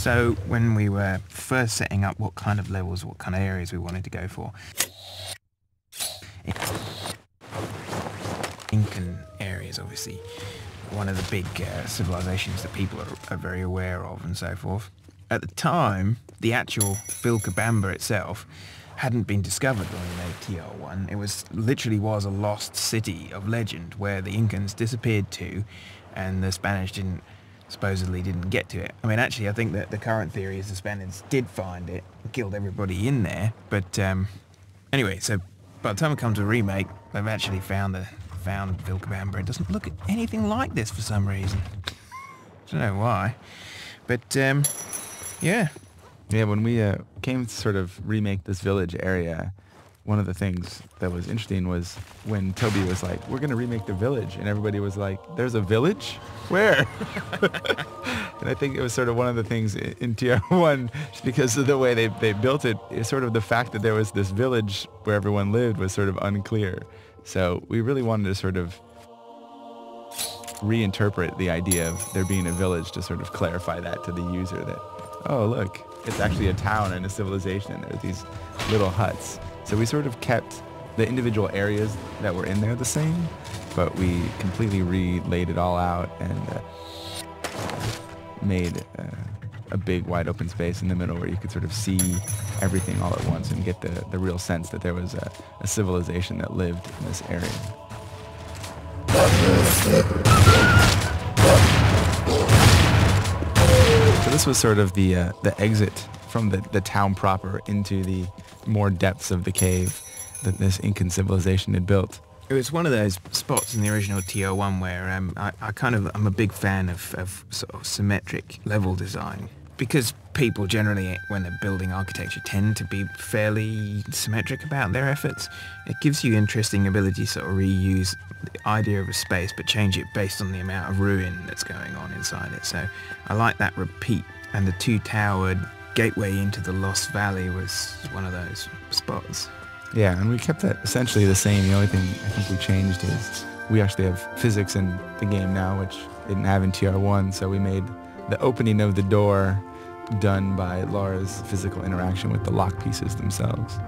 So when we were first setting up what kind of levels, what kind of areas we wanted to go for, Incan areas, obviously, one of the big civilizations that people are very aware of and so forth. At the time, the actual Vilcabamba itself hadn't been discovered during the ATR1. It was literally a lost city of legend where the Incans disappeared to, and the Spanish supposedly didn't get to it. I mean, actually, I think that the current theory is the Spaniards did find it, killed everybody in there. But anyway, so by the time it comes to a remake, they've actually found Vilcabamba. It doesn't look anything like this for some reason. I don't know why, but yeah. Yeah, when we came to sort of remake this village area, one of the things that was interesting was when Toby was like, we're going to remake the village. And everybody was like, there's a village? Where? And I think it was sort of one of the things in TR1, just because of the way they built it, it's sort of the fact that there was this village where everyone lived was sort of unclear. So we really wanted to sort of reinterpret the idea of there being a village to sort of clarify that to the user that, oh, look, it's actually a town and a civilization, and there's these little huts. So we sort of kept the individual areas that were in there the same, but we completely re-laid it all out and made a big wide open space in the middle where you could sort of see everything all at once and get the real sense that there was a civilization that lived in this area. So this was sort of the exit from the town proper into the more depths of the cave that this Incan civilization had built. It was one of those spots in the original TR1 where I'm a big fan of sort of symmetric level design, because people generally, when they're building architecture, tend to be fairly symmetric about their efforts. It gives you interesting ability to sort of reuse the idea of a space but change it based on the amount of ruin that's going on inside it. So I like that repeat, and the two-towered gateway into the Lost Valley was one of those spots. Yeah, and we kept that essentially the same. The only thing I think we changed is we actually have physics in the game now, which didn't have in TR1, so we made the opening of the door done by Laura's physical interaction with the lock pieces themselves.